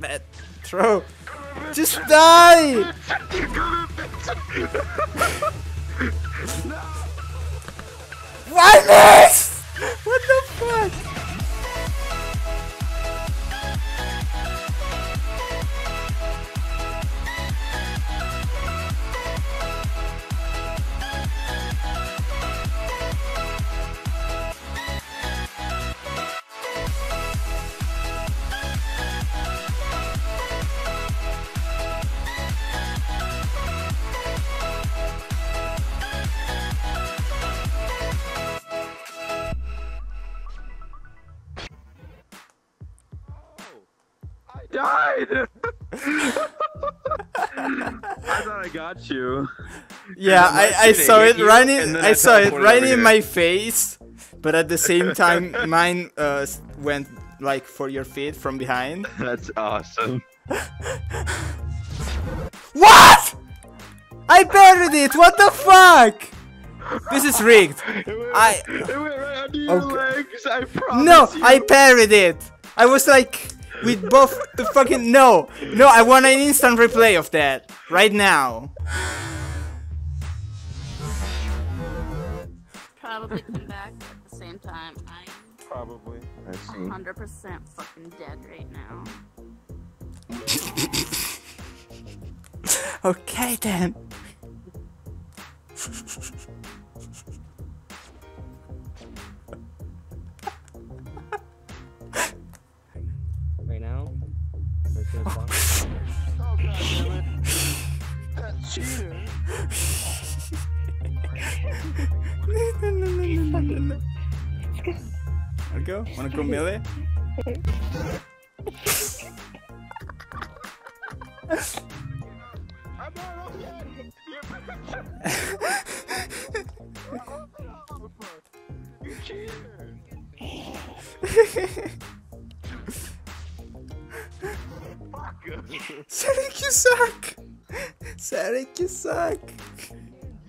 that throw. Just die! Why this? What the fuck? Died. I thought I got you. Yeah, I saw it right in my face, but at the same time mine went like for your feet from behind. That's awesome. What? I parried it. What the fuck? This is rigged. It went right under your legs, I promise. No, you. I parried it. I was like with both the fucking no, I want an instant replay of that right now. Probably come back at the same time. I'm probably 100% fucking dead right now. Okay then. Wanna go melee? Serik, you suck! Serik, you suck!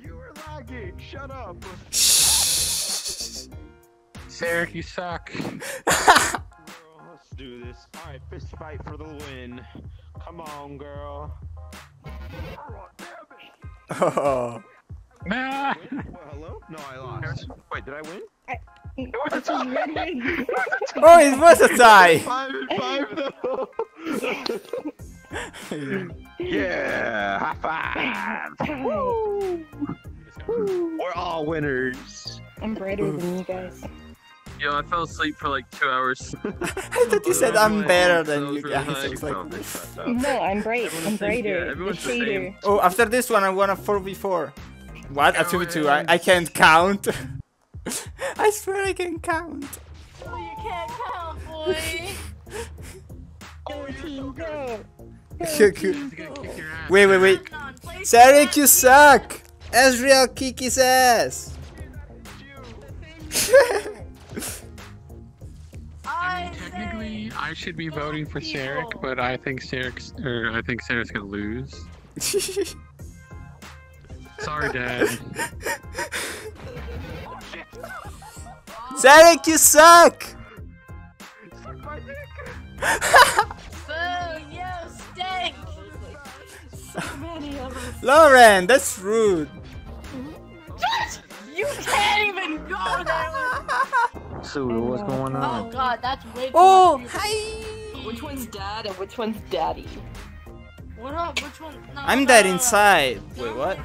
You were lagging, shut up! Serik, you suck. Girl, let's do this. Alright, fist fight for the win. Come on, girl. Oh. Man. Well, hello? No, I lost. Wait, did I win? It was a tie. Oh, it was a tie. 5 and 5 though. Yeah, high five. Woo. Woo. We're all winners. I'm brighter than you guys. Yo, I fell asleep for like 2 hours. I thought you said I'm better than you guys. No, I'm bright. I'm brighter. Yeah, the oh, after this one, I won a 4v4. What? A 2v2? I can't count. I swear I can count. Oh, you can't count, boy. Go team, go. Wait, wait, wait. Serik, you suck. Ezreal, kick his ass. Technically, I should be voting for Serik, but I think Serik's gonna lose. Sorry, Dad. Serik, you suck! Suck my dick! Boo, you stink! So many of us. Lauren, that's rude. What? You can't even go there. So what's going on? Oh god, that's way too hi! Which one's dad and which one's daddy? What up? Which one? No, I'm dead inside. Wait, what?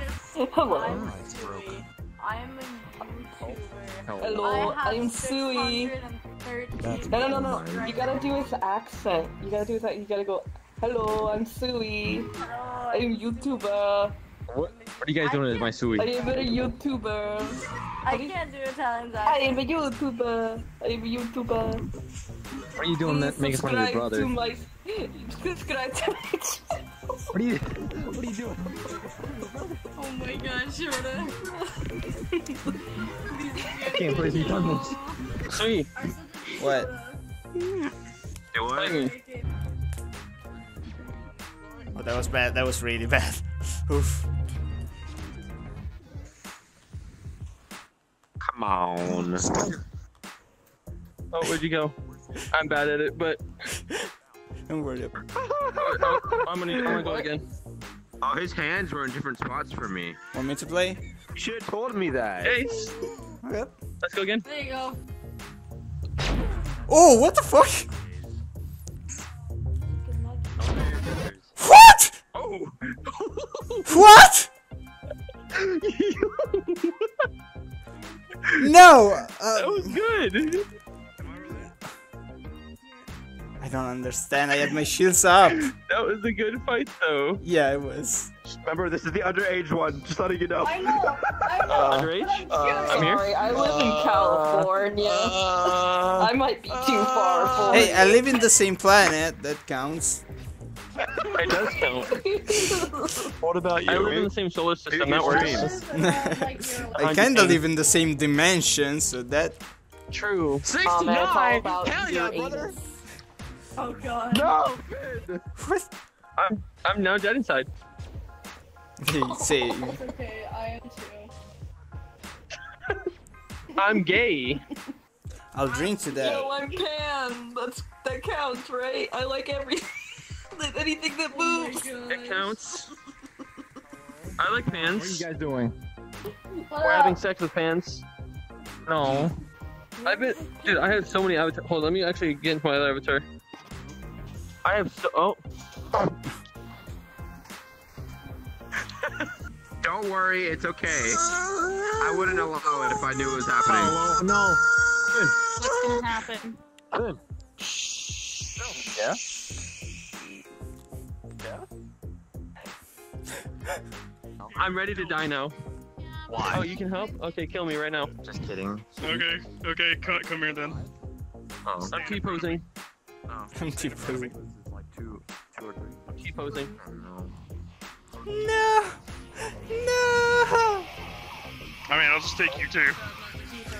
Hello. I'm a YouTuber. Hello, I'm Sui. No. You gotta do his accent. You gotta do his accent. You gotta go, hello, I'm Sui. I'm a YouTuber. What are you guys doing with my Sui? I am a YouTuber. I can't do Italian guys. I am a YouTuber. I am a YouTuber. What are you doing that making fun of your brother? Subscribe to my channel. What are you doing? Oh my gosh, I can't believe you've done this. Sui! What? Do what? Oh, that was bad. That was really bad. Oof. Come on. Oh, where'd you go? I'm bad at it, but Don't worry about it. I'm gonna go again. Oh, his hands were in different spots for me. Want me to play? You should have told me that. Ace. Okay. Let's go again. There you go. Oh, what the fuck? What? Oh. What? No. That was good. I don't understand. I had my shields up. That was a good fight, though. Yeah, it was. Remember, this is the underage one. Just letting you know. I know. I know. Underage? I'm here. Sorry, I live in California. I might be too far. Hey, I live in the same planet. That counts. It does count. What about you? I live in the same solar system. That works. I kind of live in the same dimension, so that. True. 69. Hell yeah, brother. Oh god. No! What? I'm now dead inside. Say. It's okay, I am too. I'm gay. I'll drink to that. No, I'm pan. That counts, right? I like anything that moves. Oh it counts. I like pans. What are you guys doing? We're having sex with pans. No. Dude, I have so many avatars. Hold on, let me actually get into my other avatar. I have so. Oh. Don't worry, it's okay. I wouldn't allow it if I knew it was happening. Oh, no. Good. What's gonna happen? Good. Yeah. Yeah. I'm ready to die now. Why? Oh, you can help? Okay, kill me right now. Just kidding. Okay, okay, come here then. Oh. I'm T-posing. I'm T-posing. I'm T-posing. No! No! I mean, I'll just take you too.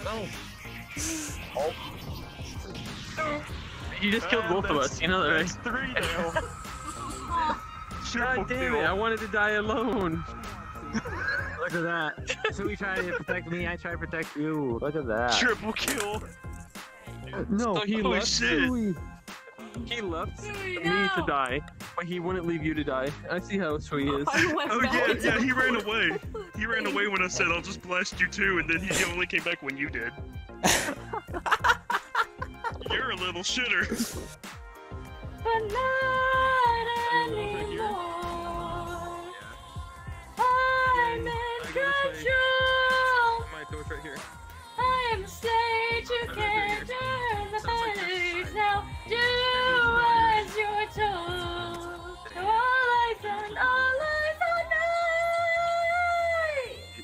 Oh. Oh. You just killed both of us, you know that, right? That's 3 now. God damn it, I wanted to die alone. Look at that. So you try to protect me, I try to protect you. Look at that. Triple kill. No, he left Sui. He left me to die, but he wouldn't leave you to die. I see how Sui is. Oh yeah, he ran away. He ran away when I said I'll just blast you too, and then he only came back when you did. You're a little shitter. But not anymore. I'm in control. My torch right here. I am stage, you can't turn the page now. Do as you're told. All eyes on, all eyes on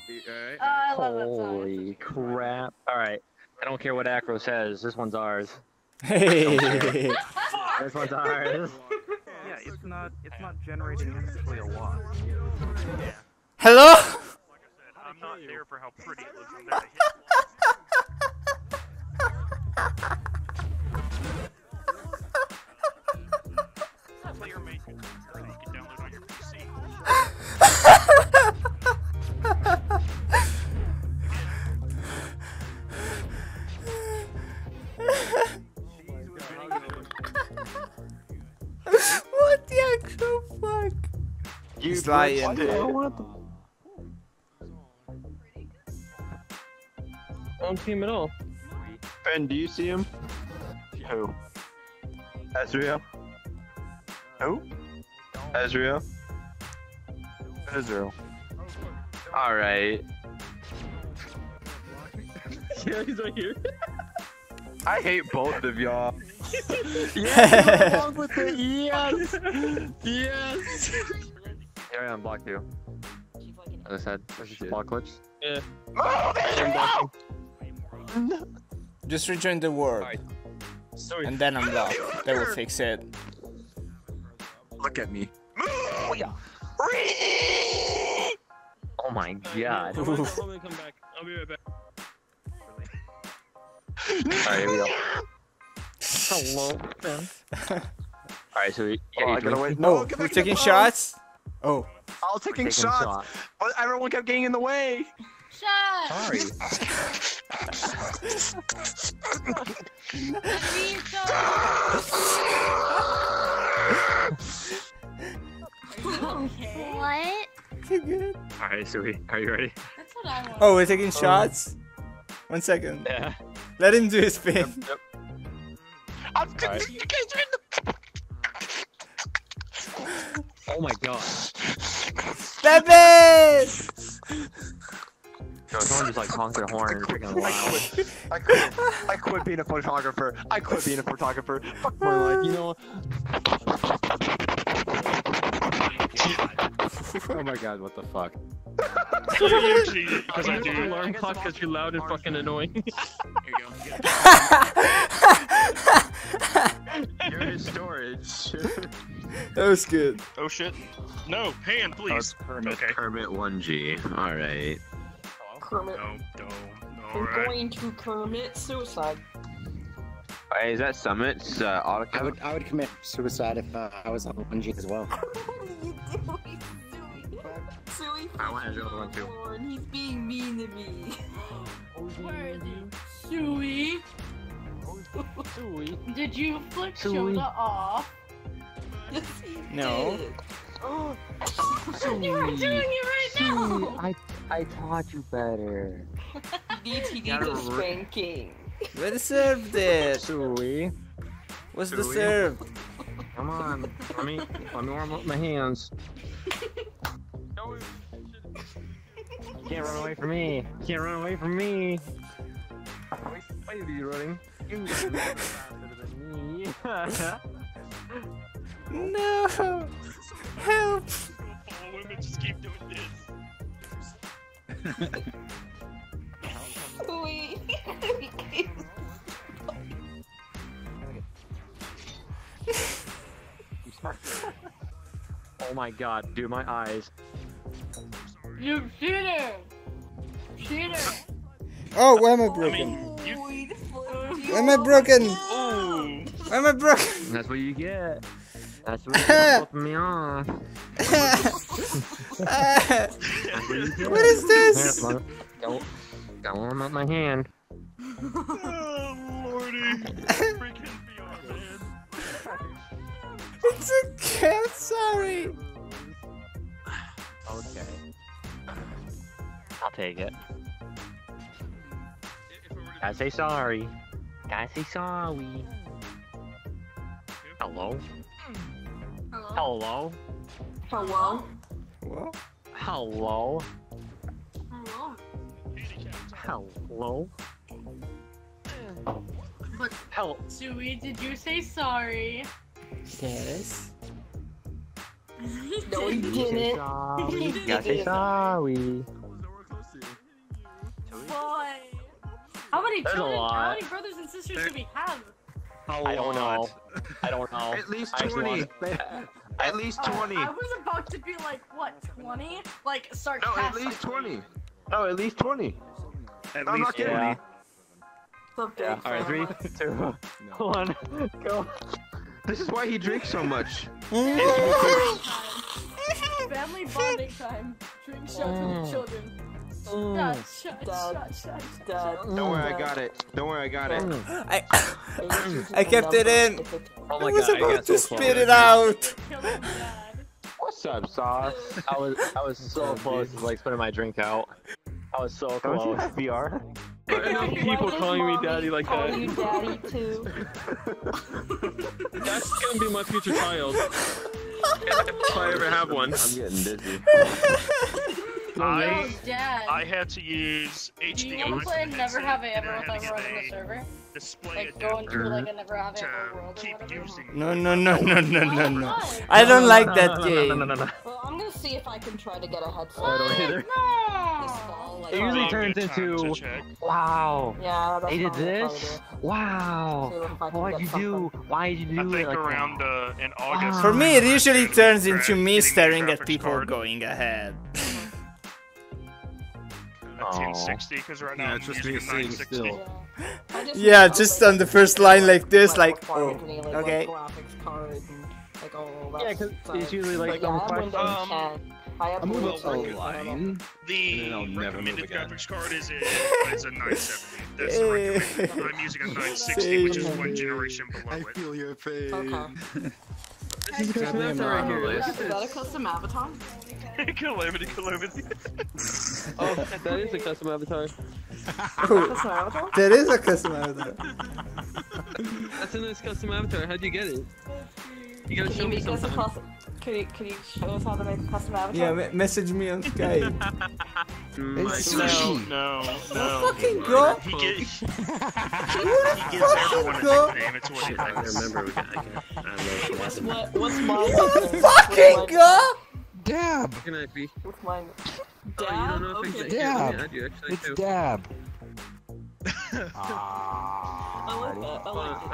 me. I love that song. Holy crap. Alright, I don't care what Acro says, this one's ours. Hey! This one's ours. Yeah, it's not generating necessarily a lot. Yeah. Hello? Like I said, I'm not there for how pretty it looks on that. What the actual fuck? He's lying, dude. I don't see him at all. Ben, do you see him? Who? Ezreal? Who? Ezreal? Ezreal. Alright. Yeah, he's right here. I hate both of y'all. Yes, I'm with it. Yes! Yes! Here I unblocked you. Other side. Block glitch? Yeah. Oh, no. Just rejoin the world. Right. And then I'm locked. That will fix it. Look at me. Oh, yeah. Oh my god. I'll be right back. Alright, here we go. Hello, man. Alright, so we. Yeah, I gotta wait. No, we're taking shots? Oh. I'll taking shots. But everyone kept getting in the way. Sorry. Okay. What? Alright, Sui, are you ready? That's what I want. Oh, we're taking shots? 1 second. Yeah. Let him do his thing. Yep. I'm right. Oh my god. Beavis! Yo, someone just like honked their horn. I quit being a photographer. I quit being a photographer. Fuck my life, you know? Oh my god, what the fuck? You're cheating because I do alarm clock because you're loud and fucking annoying. Here you go. You're in storage. That was good. Oh shit. No, pan, please. Kermit. Okay. Kermit 1G. Alright. Kermit. No. We're right. Going to Kermit suicide. Is that Summit's auto? I would commit suicide if I was on 1G as well. What are you doing? Sui, I want to do the one too. He's being mean to me. Where is he? Sui? Sui? Did you flick Sui off? Yes, he did. Oh. Sui. You are doing it right now! I taught you better. DTD goes spanking. Where the serve did? Sui? What's Sui? The serve? Come on, let me warm up my hands. You can't run away from me. You can't run away from me. Why are you running? You can run faster than me. No! Help! All women just keep doing this. Sweet. Oh my god, dude, my eyes. You cheater! Cheater! Oh, why am I broken? Why am I broken? Oh. Why am I broken? That's what you get. That's what you get. Me off. What is this? Don't warm up my hand. Oh, lordy. Freaking VR, man. It's okay, I'm sorry. Okay. I'll take it. Gotta say sorry. Gotta say sorry. Hello? Hello? Hello? Hello? Hello? Hello? Hello? Hello? Sui, did you say sorry? Yes. No, he didn't. You gotta say sorry. Boy, how many brothers and sisters should we have? I don't know. I don't know. At least 20. At least 20. I was about to be like, what, 20? Like, sarcastic. No, at least 20. No, at least 20. At least 20. Yeah. Yeah. Alright, 3, 2, 1, go. This is why he drinks so much. Family bonding time. Drink shots with the children. Shut. Don't worry, I got it. Don't worry, I got it. I kept it in. Oh my God, I was about to spit it out. What's up, Sauce? I was so close to like spitting my drink out. I was so close. Don't you have VR? People calling me daddy like that. Call you daddy too. That's gonna be my future child. If I ever have one. I'm getting dizzy. I had to use HD. You want to play Never Have I Ever without running the server? Like going through like a Never Have I Ever world or whatever? No. I don't like that game. No. Well, I'm gonna see if I can try to get a headset. I don't either. It usually turns into, wow, yeah, they did this? Wow, why'd you do? Why'd you do it like around that? In August. For me, it usually turns into me staring at people going ahead. 1960, because right now it's just me seeing still. Yeah, just on the first line like this, like, oh, okay. Yeah, because it's usually like, I'm a little line. The recommended graphics card is a 970. That's the recommended. I'm using a 960, which is one generation below it. I feel your pain. Okay. Is that a custom avatar? Calamity. Oh, that is a custom avatar. Oh, that is a custom avatar. That's a nice custom avatar. How'd you get it? You gotta show me something. Can you show us how to make a custom avatar? Yeah, message me on Skype. It's Sushi! No. What a fucking girl! What a fucking girl! What's fucking girl! Dab! What's mine? Dab? Okay. Dab! It's Dab! I like that.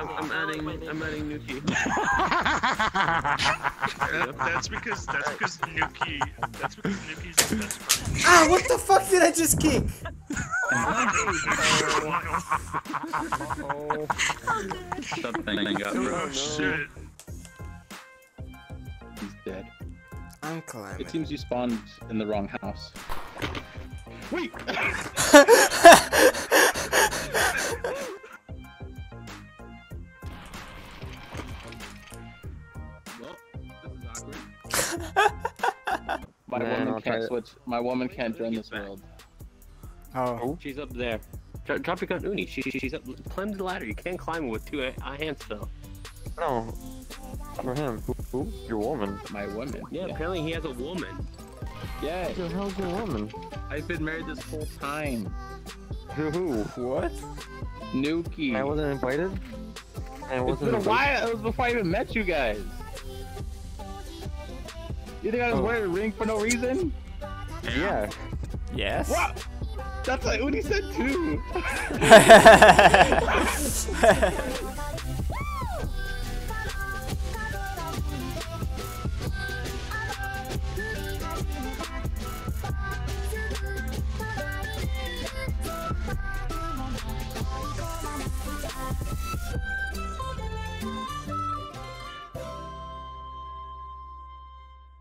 I'm adding Nukey. That's because Nukey's the best friend. Ah, what the fuck did I just kick? Something got broke. Oh shit. He's dead. I'm climbing. It seems you spawned in the wrong house. Wait! My woman can't join this world. Oh. She's up there. Drop your gun, Uni. She's up. Climb the ladder. You can't climb with two hands though. No. For him. Who? Your woman. My woman. Yeah, apparently he has a woman. Yeah. What the hell's your woman? I've been married this whole time. Who? What? Nukey. I wasn't invited? It's been a while. It was before I even met you guys. You think I was wearing a ring for no reason? Yeah. Yes. What? That's what Uni said too.